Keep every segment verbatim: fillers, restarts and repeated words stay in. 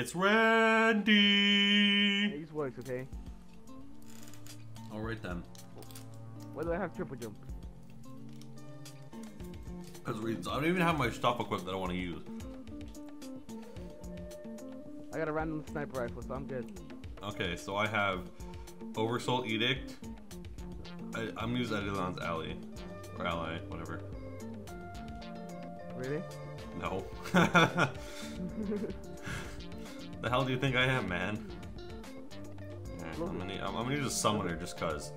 It's Randy. Yeah, use words, okay? All right then. Why do I have triple jump? That's reasons. I don't even have my stuff equipped that I want to use. I got a random sniper rifle, so I'm good. Okay, so I have Oversoul Edict. I, I'm gonna use Edilan's alley or ally, whatever. Really? No. The hell do you think I am, man? I'm gonna, I'm gonna use a summoner just cause.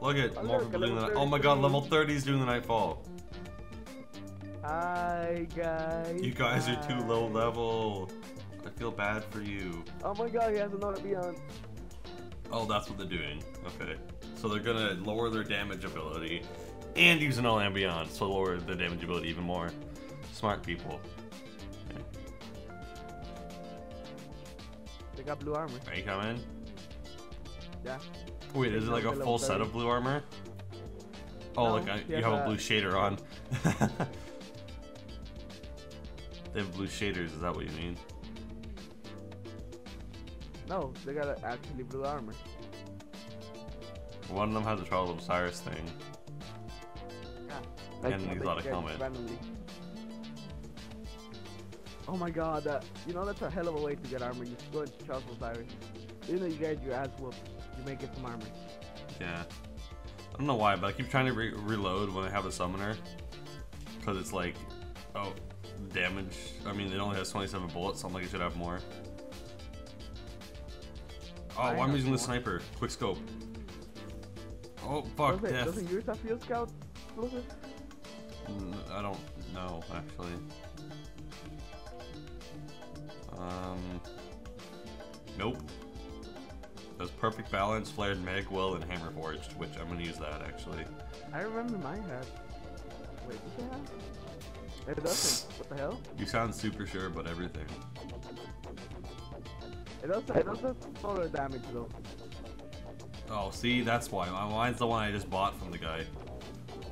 Look at oh, more people doing the. Oh my god, level thirty's doing the nightfall. Hi guys. You guys hi. Are too low level. I feel bad for you. Oh my god, he has another beyond. Oh, that's what they're doing. Okay, so they're gonna lower their damage ability, and use an All Ambion, so lower the damage ability even more. Smart people. They got blue armor. Are you coming? Yeah. Wait, is it like a full set of blue armor? Oh, no, look, I, you have a blue shader on. They have blue shaders, is that what you mean? No, they got actually blue armor. One of them has a Trials of Osiris thing. Yeah. And he's got a helmet. Oh my god, uh, you know that's a hell of a way to get armor. You go into Trials of Osiris. Even though you get your ass whooped, you may get some armor. Yeah. I don't know why, but I keep trying to re reload when I have a summoner. Because it's like, oh, damage. I mean, it only has twenty-seven bullets, so I'm like, it should have more. Oh, I I'm using the sniper. Quick scope. Oh, fuck, does it, death. Doesn't yours have field scout explosive? Mm, I don't know, actually. Um. Nope. That's perfect balance, flared mag, well, and hammer forged, which I'm gonna use that actually. I remember my hat. Wait, what the hell? It doesn't. What the hell? You sound super sure about everything. It also it also solar damage though. Oh, see, that's why. My mine's the one I just bought from the guy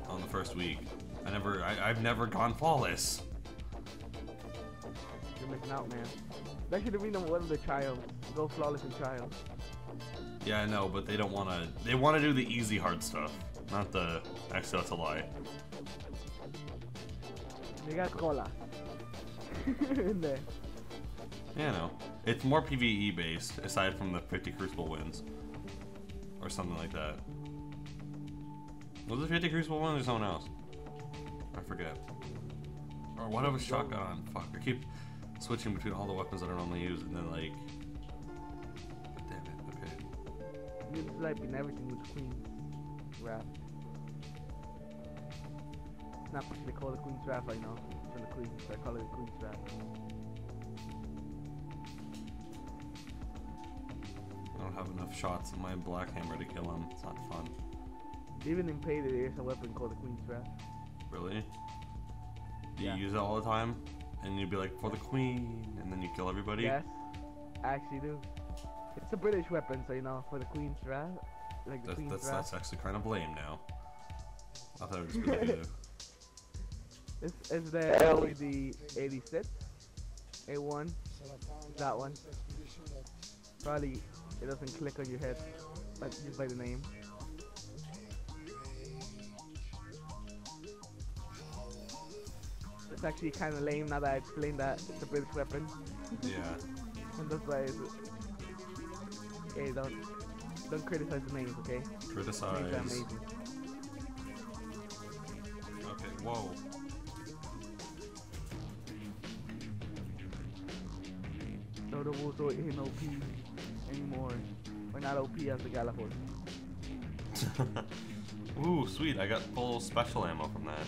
on the first week. I never, I, I've never gone flawless. You're missing out, man. That should have been one of the trials. Go flawless in trials. Yeah, I know, but they don't want to. They want to do the easy hard stuff, not the. Actually, that's a lie. They got cola. In there. Yeah, no. It's more PvE based, aside from the fifty Crucible wins. Or something like that. Was it fifty Crucible wins or someone else? I forget. Or what of a shotgun? Fuck, I keep switching between all the weapons that I normally use and then, like. Damn it, okay. You're sniping everything with Queen's wrath. It's not what they call the Queen's wrath right now. It's from the Queen, so I call it the Queen's wrath. I don't have enough shots in my Black Hammer to kill him. It's not fun. Even in Payday, there's a weapon called the Queen's wrath. Really? Do yeah. you use it all the time? And you'd be like, for the Queen, and then you kill everybody? Yes, I actually do. It's a British weapon, so you know, for the Queen's wrath. Like the that's, Queen's that's, wrath. That's actually kind of lame now. I thought it was good to do. It's, it's the L E D eighty-six, A one, that one. Probably it doesn't click on your head, but just by the name. It's actually kind of lame now that I explained that it's a British weapon. Yeah. And that's why it's... Hey, don't... Don't criticize the names, okay? Criticize. Names are amazing. Okay, whoa. Lord of Wolves isn't O P anymore. We're not O P as the Galapagos. Ooh, sweet, I got full special ammo from that.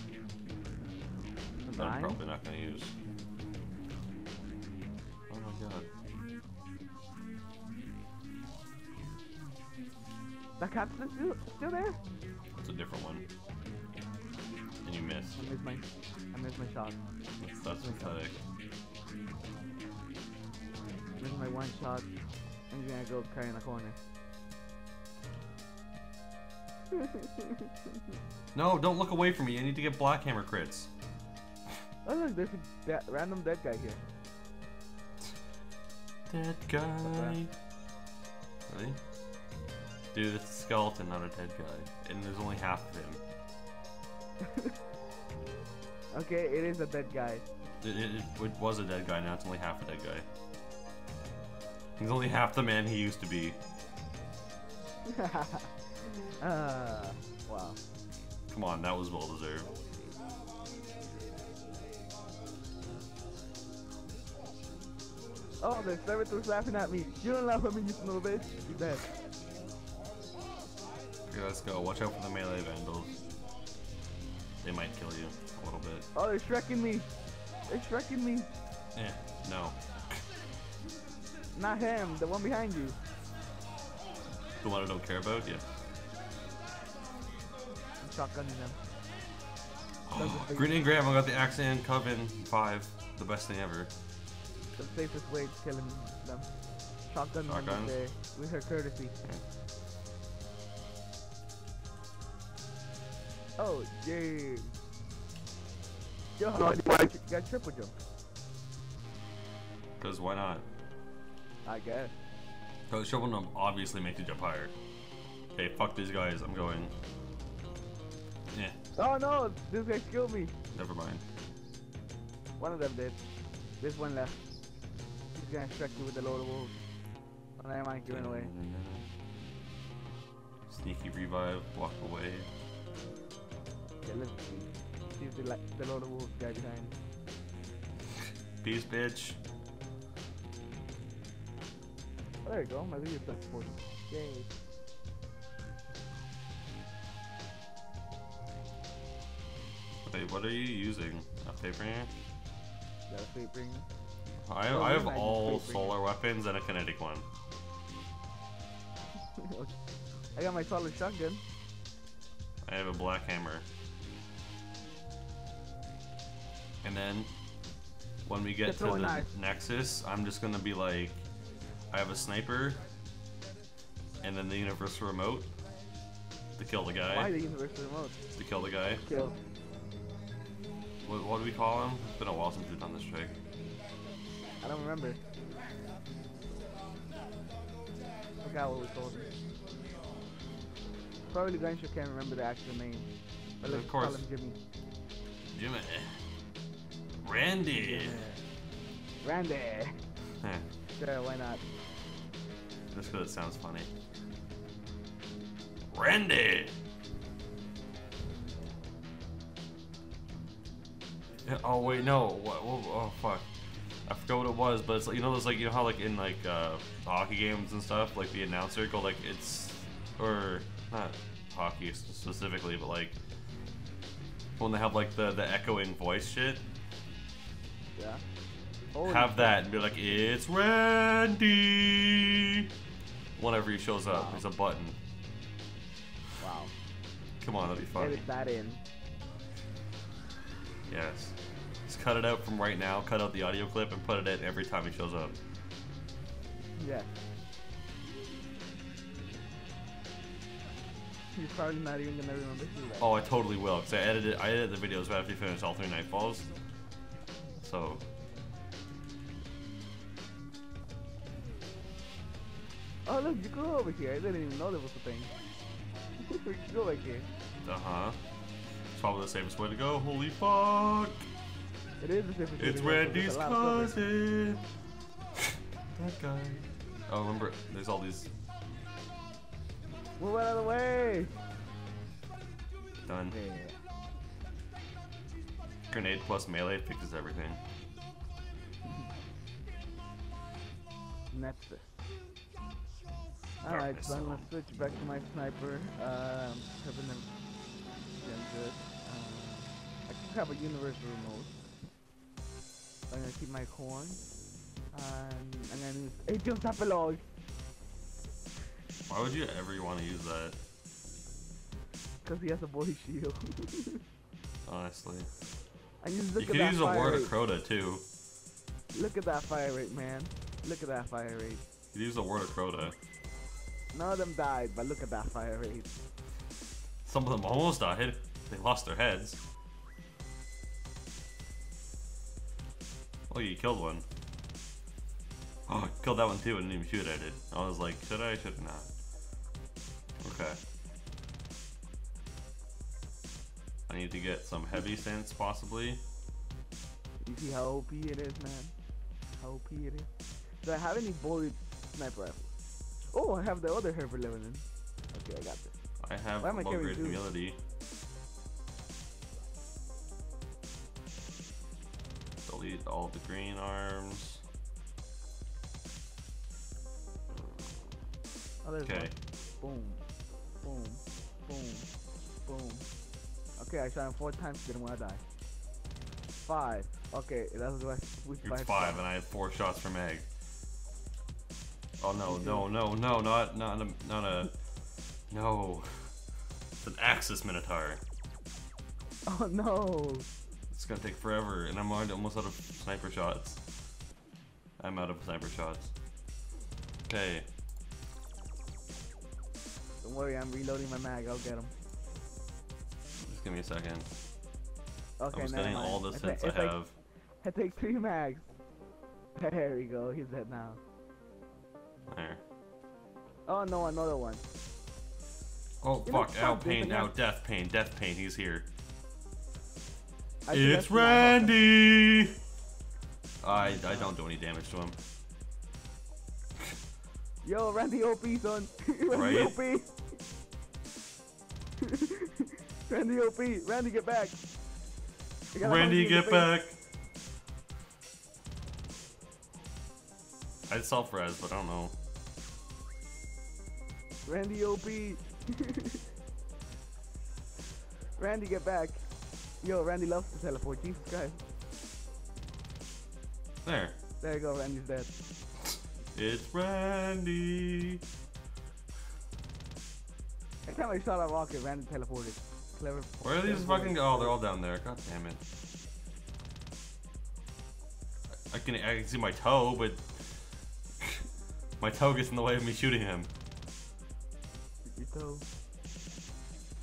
That I'm probably not going to use. Oh my god. That cap's still, still there? That's a different one. And you missed. I missed my, I missed my shot. That's, that's pathetic. I missed my one shot. I'm going to go carry in the corner. No, don't look away from me. I need to get Black Hammer crits. Oh look, there's a de random dead guy here. dead guy. Really? Dude, it's a skeleton, not a dead guy. And there's only half of him. Okay, it is a dead guy. It, it, it was a dead guy, now it's only half a dead guy. He's only half the man he used to be. uh, wow. Come on, that was well deserved. Oh, the servitor's laughing at me. You don't laugh at me, you little bitch. You dead. Okay, let's go. Watch out for the melee vandals. They might kill you a little bit. Oh, they're shrekking me. They're shrekking me. Eh, no. Not him. The one behind you. The one I don't care about? Yeah. I'm shotgunning them. Oh, Green and Graham, I got the Axe and Coven five. The best thing ever. The safest way to killing them. Shotgun them with, with her courtesy. Okay. Oh, yay. Yo, how do you got triple jump? Because why not? I guess. Because triple jump obviously makes you jump higher. Okay, fuck these guys, I'm going. Yeah. Oh no, this guy killed me. Never mind. One of them did. There's one left. He's gonna strike you with the Lord of Wolves. Oh, never mind, give it away. Sneaky revive, walk away. Yeah, let's see. He's the, like, the Lord of Wolves guy behind. Peace, bitch. Oh, there you go, my video's like forty. Yay. Wait, what are you using? A paper here? I, oh, I have I all solar weapons and a kinetic one. Okay. I got my solar shotgun. I have a Black Hammer. And then, when we get Let's to the knife. Nexus, I'm just gonna be like, I have a sniper, and then the Universal Remote to kill the guy. Why the Universal Remote? To kill the guy. Kill. What, what do we call him? It's been a while since we've done this trick. I don't remember. I forgot what we called him. Probably the gunshow can't remember the actual name. But let's call him Jimmy. Jimmy. Randy. Jimmy. Randy. Huh. Sure, why not? Just because it sounds funny. Randy. Oh wait, no. What, what, oh fuck! I forgot what it was, but it's like, you know, those like you know how like in like uh, hockey games and stuff, like the announcer go like it's or not hockey specifically, but like when they have like the the echoing voice shit. Yeah. Holy have that and be like it's Randy. Whenever he shows up, wow. There's a button. Wow. Come on, that'd be fun. Edit that in. Yes. Just cut it out from right now, cut out the audio clip, and put it in every time he shows up. Yeah. You're probably not even going to remember who that is. Oh, I totally will, because I edited, I edited the videos right after you finish all three Nightfalls. So. Oh, look, you go over here. I didn't even know there was a thing. You can go over here. Uh-huh. Probably the safest way to go. Holy fuck! It is the safest. It's Randy's cousin. That guy. Oh, remember, there's all these. Move out of the way. Done. Yeah. Grenade plus melee fixes everything. That's it. All right, so I'm gonna switch back to my sniper. Um, having them. Good. Uh, I can have a universal remote. I'm gonna keep my horn. And I'm gonna use it jumps up a log. Why would you ever want to use that? Because he has a body shield. Honestly. I use, look you at could that use fire a Word of Crota too. Look at that fire rate, man. Look at that fire rate. You could use a Word of Crota. None of them died, but look at that fire rate. Some of them almost died. They lost their heads. Oh, you killed one. Oh, I killed that one too. I didn't even shoot at it. I was like, should I? Should I not? Okay. I need to get some heavy sense, possibly. You see how O P it is, man? How O P it is? Do I have any bullet sniper rifles? Oh, I have the other herb eleven. Okay, I got this. I have low grade humility. Delete all the green arms. Oh, okay. One. Boom. Boom. Boom. Boom. Okay, I shot him four times, didn't want to die. Five. Okay, that's what I five, five and I had four shots from egg. Oh no, no, no, no, not not a not a no. It's an Axis Minotaur. Oh no. It's gonna take forever, and I'm already almost out of sniper shots. I'm out of sniper shots. Okay. Don't worry, I'm reloading my mag, I'll get him. Just give me a second. Okay, I'm just getting all the sense I have. I take three mags. There we go, he's dead now. There. Oh no, another one. Oh fuck, ow pain, ow death pain, death pain, he's here. It's Randy! I I don't do any damage to him. Yo, Randy O P, son. Randy O P. Randy O P. Randy, get back. Randy, get back. I'd self-res, but I don't know. Randy O P. Randy, get back. Yo, Randy loves to teleport. Jesus Christ. There. There you go, Randy's dead. It's Randy. Every time I shot a rocket, Randy teleported. Clever. Where are these fucking? Oh, they're all down there. God damn it. I can I can see my toe, but my toe gets in the way of me shooting him. Your toe.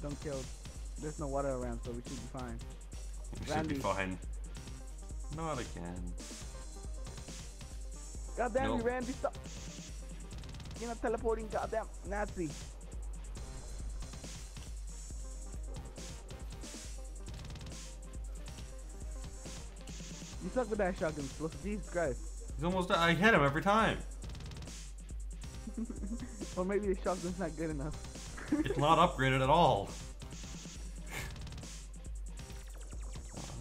Don't kill. There's no water around, so we should be fine. We Randy. should be fine. Not again. Goddamn nope. you, Randy! Stop! You're not teleporting, goddamn Nazi! You suck with that shotgun, Spluff. Jesus Christ! He's almost. I hit him every time. Or maybe the shotgun's not good enough. It's not upgraded at all.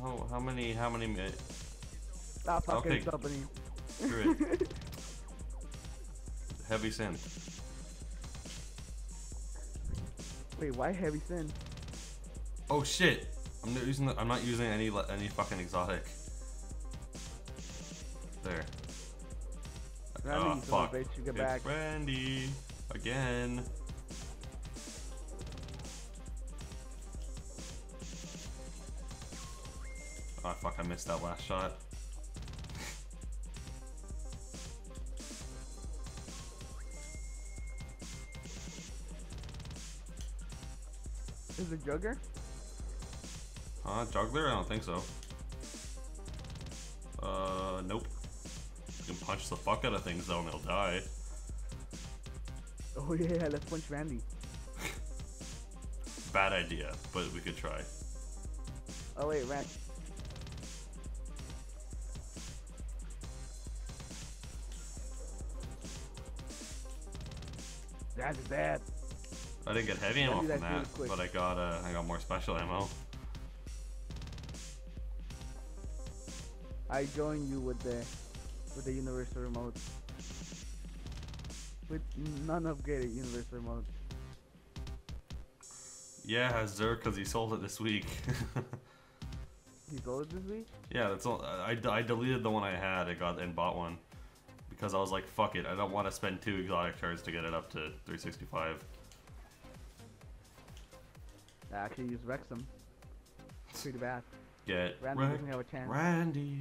Oh, how many? How many? Stop fucking okay. company. Good. Heavy sin. Wait, why heavy sin? Oh shit! I'm not using. The, I'm not using any any fucking exotic. There. Randy, oh fuck! Bitch, you get it's back. Randy again. Oh fuck! I missed that last shot. Is it Juggler? Huh? Juggler? I don't think so. Uh, nope. You can punch the fuck out of things though and they'll die. Oh yeah, let's punch Randy. Bad idea, but we could try. Oh wait, Randy. That's bad. I didn't get heavy ammo from that, but I got uh, I got more special ammo. I joined you with the with the Universal Remote, with non-upgraded Universal Remote. Yeah, Zerk, because he sold it this week. He sold it this week? Yeah, that's all. I, I deleted the one I had. I got and bought one because I was like, fuck it, I don't want to spend two exotic turns to get it up to three sixty-five. I actually used Wrexham. It's pretty bad. Get Randy Ra doesn't have a chance. Randy.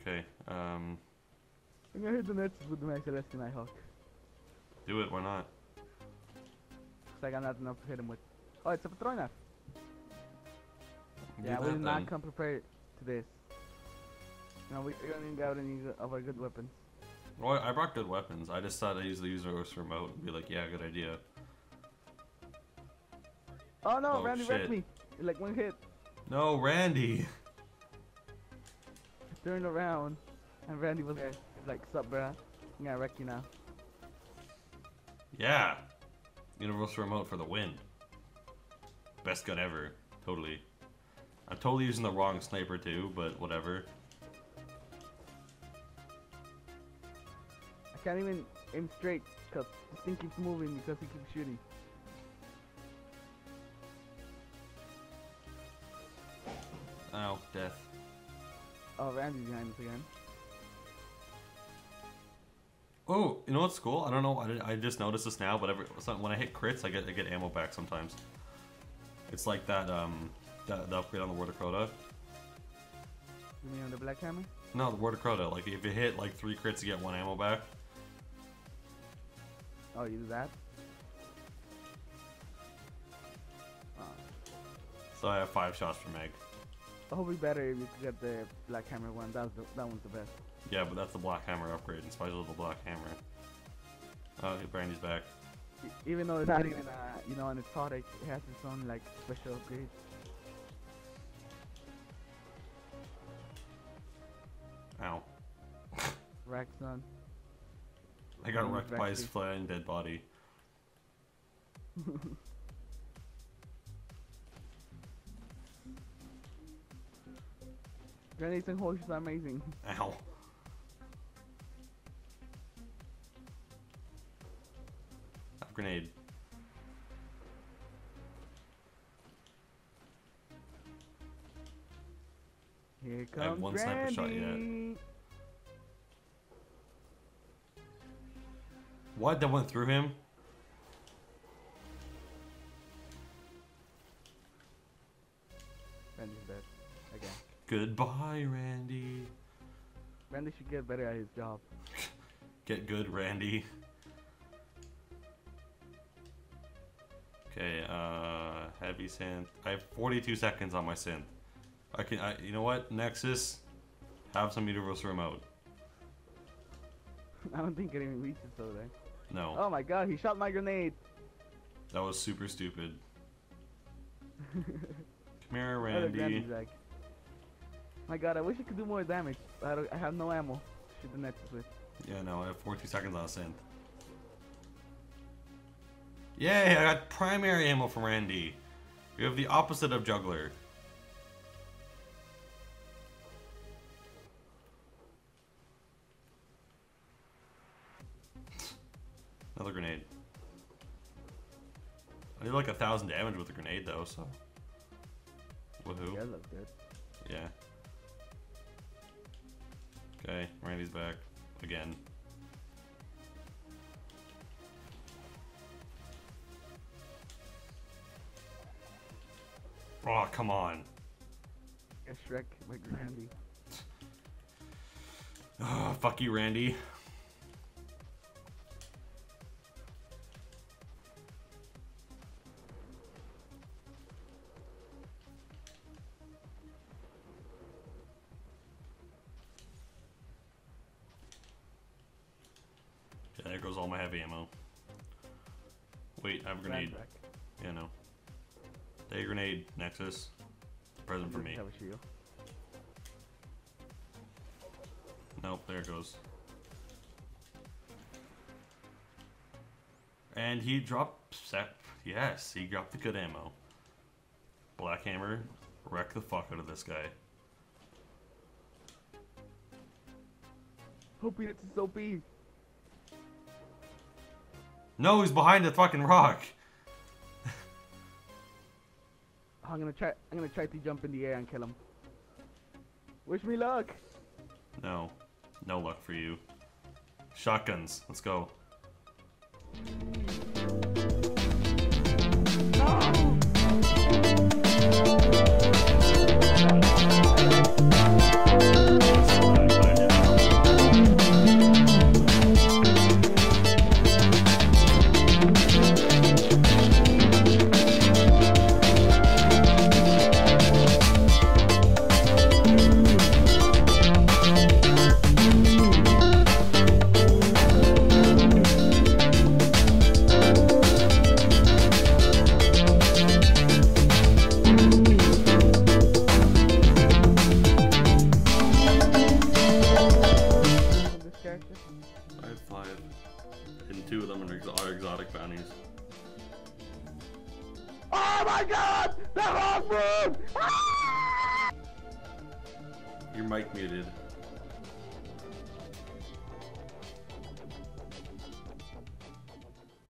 Okay. Um. I'm gonna hit the nets with the Max Celestia Nighthawk. Do it. Why not? Looks like I got nothing enough to hit him with. Oh, it's a Patrona. Yeah, we did not come prepared to this. No, we don't got any of our good weapons. Well, I brought good weapons. I just thought I'd use the Universal Remote and be like, yeah, good idea. Oh no, oh, Randy shit. wrecked me. Like one hit. No, Randy. Turned around and Randy was there. Like, sup, bruh? I'm gonna wreck you now. Yeah. Universal Remote for the win. Best gun ever. Totally. I'm totally using the wrong sniper too, but whatever. I can't even aim straight because this thing keeps moving because he keeps shooting. Ow, death. Oh, Randy's behind us again. Oh, you know what's cool? I don't know. I, I just noticed this now, but every, when I hit crits, I get I get ammo back sometimes. It's like that um that the upgrade on the Word of Crota. You mean on the Black Hammer? No, the Word of Crota. Like if you hit like three crits, you get one ammo back. Oh, you do that? Oh. So I have five shots for Meg. It'll be better if you get the Black Hammer one. That was the, that one's the best. Yeah, but that's the Black Hammer upgrade, in spite of the Black Hammer. Oh, Brandy's back. Even though it's not even, uh, you know, on its product, it has its own, like, special upgrade. Ow. Rack's on. I got wrecked by his flying dead body. Grenades and horses are amazing. Ow. That grenade. Here comes I have one Brandy. Sniper shot yet. What? That went through him? Brandy's dead. Again. Goodbye, Randy. Randy should get better at his job. Get good, Randy. Okay, uh, heavy synth. I have forty-two seconds on my synth. I can, I, you know what, Nexus, have some Universal Remote. I don't think it even reaches over there. No. Oh my god, he shot my grenade. That was super stupid. Come here, Randy. My god, I wish I could do more damage. I, don't, I have no ammo to shoot the Nexus with. Yeah, no, I have forty seconds on a synth. Yay, I got primary ammo from Randy. You have the opposite of Juggler. Another grenade. I did like a thousand damage with a grenade though, so. Woohoo. Yeah, that's good. Yeah. Okay, Randy's back again. Oh, come on. Yeah, Shrek, like Randy. Oh, fuck you, Randy. There goes all my heavy ammo. Wait, I have a grenade. Yeah, no. Take a grenade, Nexus. Present for me. Nope, there it goes. And he dropped sep. Yes, he dropped the good ammo. Black Hammer, wreck the fuck out of this guy. Hoping it's his O P. No, he's behind the fucking rock. I'm gonna try. I'm gonna try to jump in the air and kill him. Wish me luck. No, no luck for you. Shotguns. Let's go. No! I have five, and two of them are exotic bounties. Oh my god! The wrong room! Ah! Your mic muted.